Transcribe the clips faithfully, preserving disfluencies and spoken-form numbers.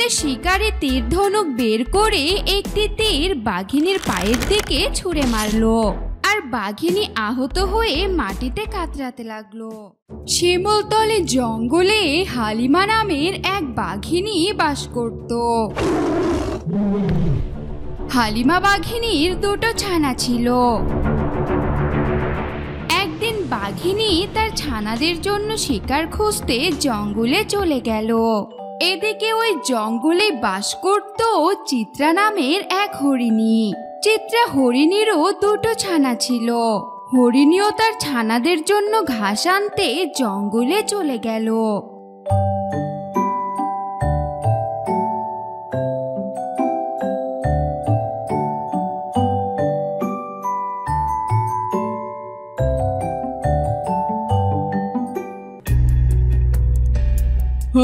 ফলে শিকারে তীর ধনুক বের করে একটি তীর বাঘিনীর পায়ের দিকে ছুঁড়ে মারলো আর বাঘিনী আহত হয়ে মাটিতে কাতরাতে লাগলো। শিমুলতলে জঙ্গলে হালিমা নামের এক বাঘিনী বাস করত। হালিমা বাঘিনীর দুটো ছানা ছিল। একদিন বাঘিনী তার ছানাদের জন্য শিকার খুঁজতে জঙ্গলে চলে গেল। এদিকে ওই জঙ্গলে বাস করত চিত্রা নামের এক হরিণী। চিত্রা হরিণীরও দুটো ছানা ছিল। হরিণীও তার ছানাদের জন্য ঘাস আনতে জঙ্গলে চলে গেল।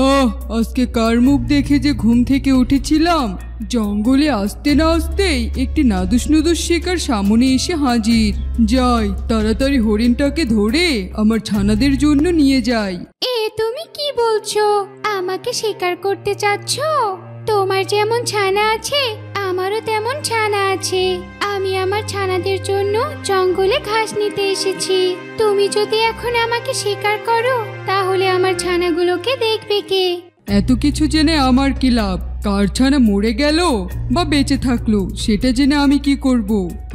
আহ আজকে কার মুখ দেখে যে ঘুম থেকে উঠেছিলাম, জঙ্গলে আসতে না আসতেই একটি নাদুস নুদুস শিকার সামনে এসে হাজির। যাই তাড়াতাড়ি হরিণটাকে ধরে আমার ছানাদের জন্য নিয়ে যাই। এ তুমি কি বলছো? আমাকে শিকার করতে চাচ্ছ? তোমার যেমন ছানা আছে আমারও তেমন ছানা আছে। আমি আমার ছানাদের জন্য জঙ্গলে ঘাস নিতে এসেছি। তুমি যদি এখন আমাকে শিকার করো তাহলে আমার ছানাগুলোকে দেখবে কে? এত কিছু জেনে আমার কি লাভ? কার ছানা মরে গেল বা বেঁচে থাকলো সেটা জেনে আমি কি করব?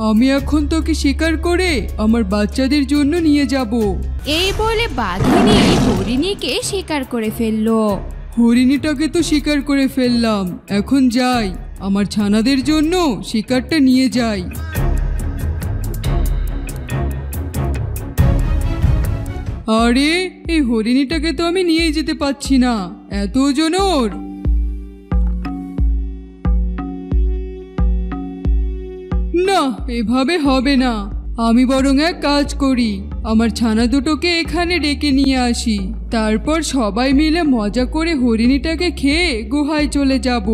আমি এখন তোকে শিকার করে আমার বাচ্চাদের জন্য নিয়ে যাব। এই বলে বাঘিনী হরিণীকে শিকার করে ফেললো। হরিণীটাকে তো শিকার করে ফেললাম, এখন যাই আমার ছানাদের জন্য শিকারটা নিয়ে যাই। আরে এই হরিণীটাকে তো আমি নিয়ে যেতে পারছি না, এত ওজন ওর। না, এভাবে হবে না। আমি বরং এক কাজ করি, আমার ছানা দুটোকে এখানে ডেকে নিয়ে আসি, তারপর সবাই মিলে মজা করে হরিণীটাকে খেয়ে গুহায় চলে যাব।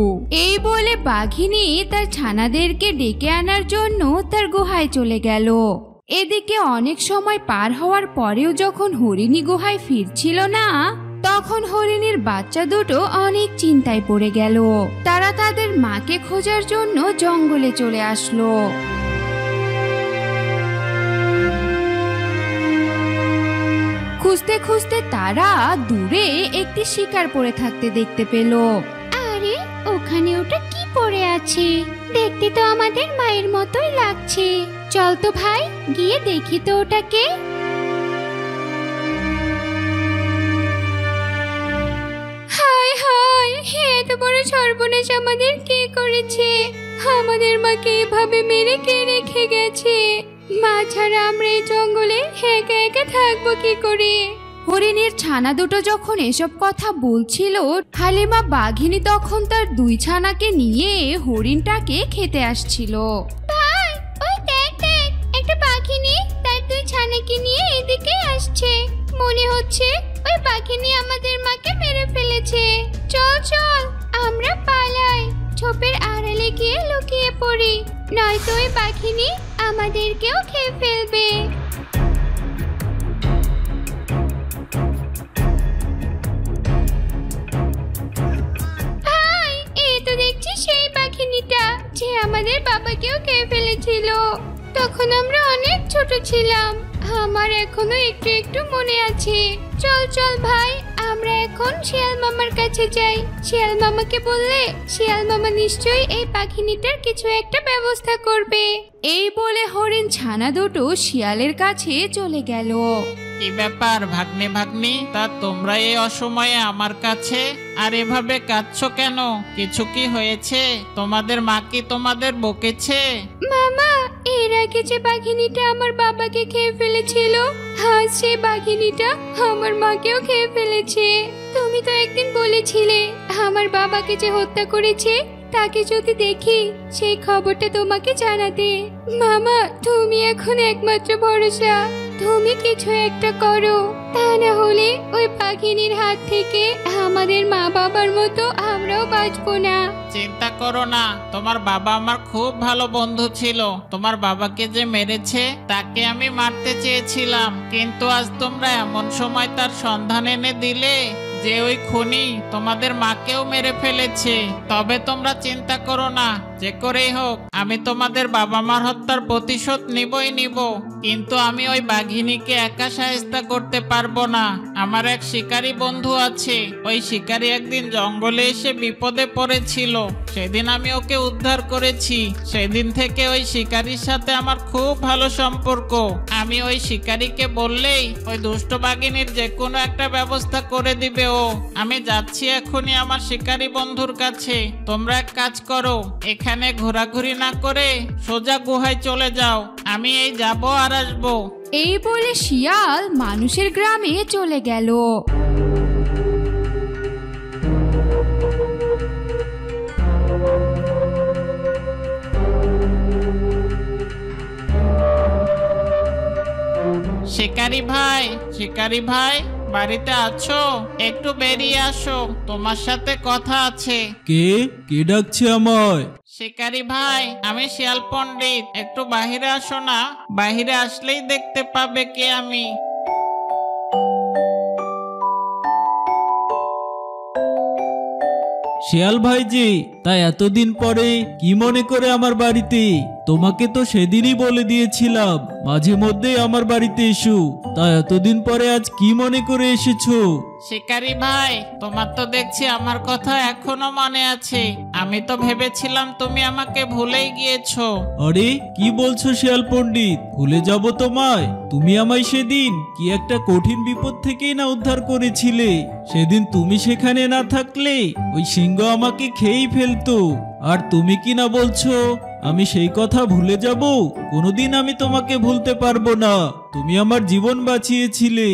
এই বলে বাঘিনী তার ছানাদেরকে ডেকে আনার জন্য তার গুহায় চলে গেল। এদিকে অনেক সময় পার হওয়ার পরেও যখন হরিণী গুহায় ফিরছিল না, তখন হরিণীর বাচ্চা দুটো অনেক চিন্তায় পড়ে গেল। তারা তাদের মাকে খোঁজার জন্য জঙ্গলে চলে আসলো। খুঁজতে খুঁজতে তারা দূরে একটি শিকার পড়ে থাকতে দেখতে পেল। আরে ওখানে ওটা কি পড়ে আছে? দেখতে তো আমাদের মায়ের মতোই লাগছে। চল তো ভাই, গিয়ে দেখি তো ওটাকে। হায় হায়, এত বড় সর্বনাশ আমাদের কে করেছে? আমাদের মাকে এভাবে মেরে কে রেখে গেছে? মা ছাড়া আমরা এই জঙ্গলে একা একা থাকবো কি করে? হরিণীর ছানা দুটো যখন এসব কথা বলছিল, হালিমা বাঘিনী তখন তার দুই ছানাকে নিয়ে হরিণটাকে খেতে আসছিল। ভাই, ওই দেখ দেখ, একটা বাঘিনী তার দুই ছানাকে নিয়ে এদিকে আসছে। মনে হচ্ছে ওই বাঘিনী আমাদের মাকে মেরে ফেলেছে। চল চল আমরা পালাই, ঝোপের আড়ালে গিয়ে লুকিয়ে পড়ি, নয়তো ওই বাঘিনী আমাদেরকেও খেয়ে ফেলবে। ভাই, এ তো দেখছি সেই বাঘিনীটা যে আমাদের বাবাকেও খেয়ে ফেলেছিল। তখন আমরা অনেক ছোট ছিলাম, আমার এখনো একটু একটু মনে আছে। চল চল ভাই, আমরা এখন শিয়াল মামার কাছে যাই। শিয়াল মামাকে বললে শিয়াল মামা নিশ্চয়ই এই পাখিনিটার কিছু একটা ব্যবস্থা করবে। এই বলে হরিণ ছানা দুটো শিয়ালের কাছে চলে গেল। কি ব্যাপার ভাগ্নে ভাগ্নি, তা তোমরা এই অসময়ে আমার কাছে আর এভাবে কাঁদছো কেন? কিছু কি হয়েছে? তোমাদের মা কি তোমাদের বকেছে? মামা, এর আগে যে বাঘিনীটা আমার বাবাকে খেয়ে ফেলেছিল, আজ সেই বাঘিনীটা আমার মাকেও খেয়ে ফেলেছে। তুমি তো একদিন বলেছিলে আমার বাবাকে যে হত্যা করেছে তাকে যদি দেখি সেই খবরটা তোমাকে জানাতে। মামা, তুমি এখন একমাত্র ভরসা। তুমি কিছু একটা করো, তা না হলে ওই বাঘিনীর হাত থেকে আমাদের মা বাবার মতো আমরাও বাঁচবো না। চিন্তা করো না, তোমার বাবা আমার খুব ভালো বন্ধু ছিল। তোমার বাবাকে যে মেরেছে তাকে আমি মারতে চেয়েছিলাম, কিন্তু আজ তোমরা এমন সময় তার সন্ধান এনে দিলে। जे ओई खुनी तोमादेर माकेओ मेरे फेलेछे। तबे तोमरा चिंता करो ना, जे करेई होक आमी तोमादेर बाबा मार हत्यार प्रतिशोध निबोई निब। किन्तु आमी ओई बाघिनीके एका शायस्ता करते पारबो ना। आमार एक शिकारी बंधु आछे, ओई शिकारी एकदिन जंगले एसे विपदे पड़ेछिलो, सेदिन आमी ओके उद्धार करेछि। सेदिन थेके ओई शिकारीर साथे आमार खूब भालो सम्पर्क। आमी ओई शिकारीके बोललेई ओई दुष्ट बाघिनीर जे कोनो एकटा व्यवस्था करे दिबे। ओ आमी जाच्छि एखुनी आमार शिकारी बंधुर काछे। तोमरा एक काज करो, এখানে ঘোরাঘুরি না করে সোজা গুহায় চলে যাও, আমি এই যাব আর আসব। এই বলে শিয়াল মানুষের গ্রামে চলে গেল। শিকারি ভাই, শিকারি ভাই বাড়িতে আছো? একটু বেরিয়ে আসো, তোমার সাথে কথা আছে। কে কে ডাকছে আমায়? শিকারি ভাই, আমি শিয়াল পণ্ডিত, একটু বাহিরে আসো না। বাহিরে আসলেই দেখতে পাবে কে আমি। শিয়াল ভাইজি, তাই এতদিন পরে কি মনে করে আমার বাড়িতে? তোমাকে তো সেদিনই বলে দিয়েছিলাম মাঝে মধ্যে আমার বাড়িতে এসো, তাই এতদিন পরে আজ কি মনে করে এসেছো? শিকারি ভাই, তোমার তো দেখছি আমার কথা এখনো মনে আছে, আমি তো ভেবেছিলাম তুমি আমাকে ভুলেই গিয়েছো। আরে কি বলছো শিয়াল পণ্ডিত, ভুলে যাব তোমায়? তুমি আমায় সেদিন কি একটা কঠিন বিপদ থেকেই না উদ্ধার করেছিলে। সেদিন তুমি সেখানে না থাকলে ওই সিংহ আমাকে খেয়েই ফেলতো, আর তুমি কি না বলছো আমি সেই কথা ভুলে যাব? কোনোদিন আমি তোমাকে ভুলতে পারবো না, তুমি আমার জীবন বাঁচিয়েছিলে।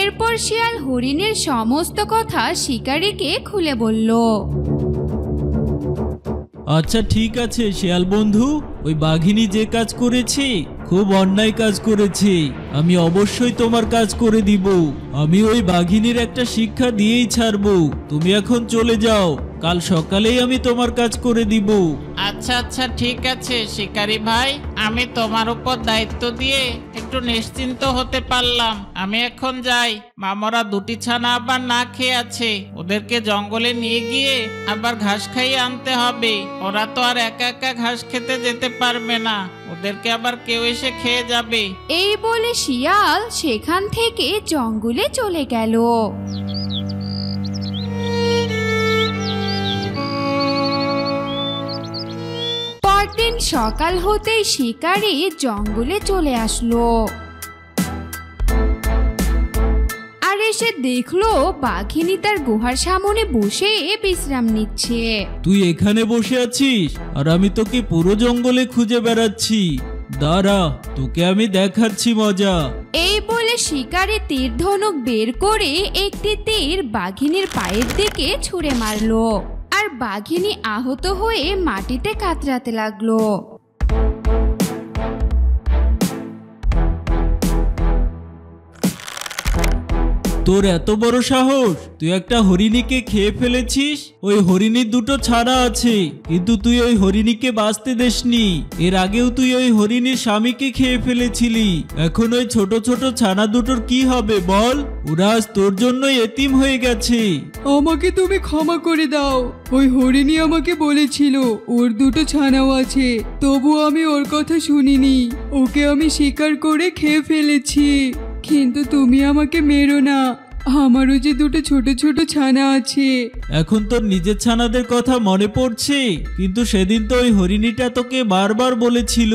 এরপর শিয়াল হরিণের সমস্ত কথা শিকারীকে খুলে বলল। আচ্ছা ঠিক আছে শিয়াল বন্ধু, ওই বাঘিনী যে কাজ করেছে খুব অন্যায় কাজ করেছে, আমি অবশ্যই তোমার কাজ করে দিব। আমি ওই বাঘিনীর একটা শিক্ষা দিয়েই ছাড়বো। তুমি এখন চলে যাও, কাল সকালেই আমি তোমার কাজ করে দিব। আচ্ছা আচ্ছা ঠিক আছে শিকারি ভাই, আমি তোমার উপর দায়িত্ব দিয়ে একটু নিশ্চিন্ত হতে পারলাম। আমি এখন যাই, মামরা দুটি ছানা আবার না খেয়ে আছে, ওদেরকে জঙ্গলে নিয়ে গিয়ে আবার ঘাস খাইয়ে আনতে হবে। ওরা তো আর একা একা ঘাস খেতে যেতে পারবে না, ওদেরকে আবার কেউ এসে খেয়ে যাবে। এই বলে শিয়াল সেখান থেকে জঙ্গলে চলে গেল। পরদিন সকাল হতেই শিকারী জঙ্গলে চলে আসলো, আর এসে দেখলো বাঘিনী তার গুহার সামনে বসে বিশ্রাম নিচ্ছে। তুই এখানে বসে আছিস আর আমি তোকে পুরো জঙ্গলে খুঁজে বেড়াচ্ছি, দাঁড়া তোকে আমি দেখাচ্ছি মজা। এই বলে শিকারী তীর ধনুক বের করে একটি তীর বাঘিনীর পায়ের দিকে ছুঁড়ে মারলো, আর বাঘিনী আহত হয়ে মাটিতে কাতরাতে লাগলো। তোর এত বড় সাহস, তুই একটা হরিণীকে খেয়ে ফেলেছিস। ওই হরিণীর দুটো ছানা আছে, কিন্তু তুই ওই হরিণীকে বাঁচতে দেসনি। এর আগেও তুই ওই হরিণীর স্বামীকে খেয়ে ফেলেছিলি, এখন ওই ছোট ছোট ছানা দুটোর কি হবে বল? ওরা আজ তোর জন্য এতিম হয়ে গেছে। আমাকে তুমি ক্ষমা করে দাও, ওই হরিণী আমাকে বলেছিল ওর দুটো ছানাও আছে, তবু আমি ওর কথা শুনিনি, ওকে আমি শিকার করে খেয়ে ফেলেছি। কিন্তু তুমি আমাকে মেরো না, আমারও যে দুটো ছোট ছোট ছানা আছে। এখন তোর নিজের ছানাদের কথা মনে পড়ছে, কিন্তু সেদিন তো ওই হরিণীটা তোকে বারবার বলেছিল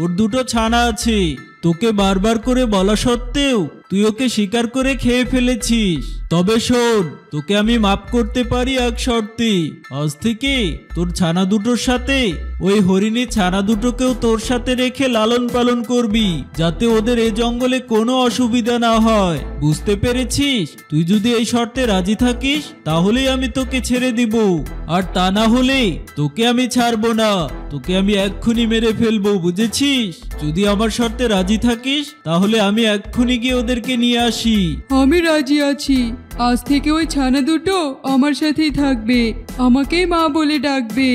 ওর দুটো ছানা আছে, তোকে বারবার করে বলা সত্ত্বেও তুই ওকে শিকার করে খেয়ে ফেলেছিস। তবে শোন, তোকে আমি মাপ করতে পারি এক শর্তে, আজ থেকে তোর ছানা দুটোর সাথে ওই হরিণী ছানা দুটোকেও তোর সাথে রেখে লালন পালন করবি, যাতে ওদের এই জঙ্গলে কোনো অসুবিধা না হয়, বুঝতে পেরেছিস? তুই যদি এই শর্তে রাজি থাকিস তাহলেই আমি তোকে ছেড়ে দিব, আর তা না হলে তোকে আমি ছাড়বো না, তোকে আমি এক্ষুনি মেরে ফেলবো, বুঝেছিস? যদি আমার শর্তে রাজি থাকিস তাহলে আমি এক্ষুনি গিয়ে ওদেরকে নিয়ে আসি। আমি রাজি আছি, আজ থেকে ওই ছানা দুটো আমার সাথেই থাকবে, আমাকেই মা বলে ডাকবে।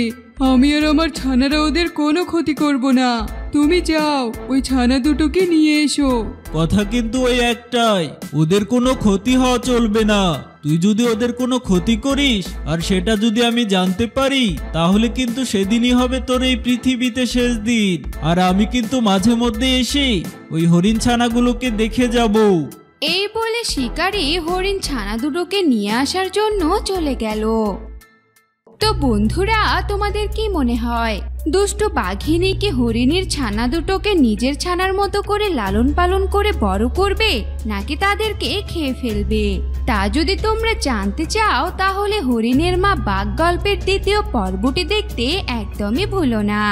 আমি আর আমার ছানারা ওদের কোনো ক্ষতি করব না। তুমি যাও ওই ছানা দুটোকে নিয়ে এসো। কথা কিন্তু ওই একটাই, ওদের কোনো ক্ষতি হওয়া চলবে না। তুই যদি ওদের কোনো ক্ষতি করিস আর সেটা যদি আমি জানতে পারি, তাহলে কিন্তু সেদিনই হবে তোর এই পৃথিবীতে শেষ দিন। আর আমি কিন্তু মাঝে মধ্যে এসে ওই হরিণ ছানাগুলোকে দেখে যাব। এই বলে শিকারি হরিণ ছানা দুটোকে নিয়ে আসার জন্য চলে গেল। তো বন্ধুরা, তোমাদের কি মনে হয় দুষ্ট বাঘিনী কি হরিণীর ছানা দুটোকে নিজের ছানার মতো করে লালন পালন করে বড় করবে, নাকি তাদেরকে খেয়ে ফেলবে? তা যদি তোমরা জানতে চাও তাহলে হরিণের মা বাঘ গল্পের দ্বিতীয় পর্বটি দেখতে একদমই ভুলো না।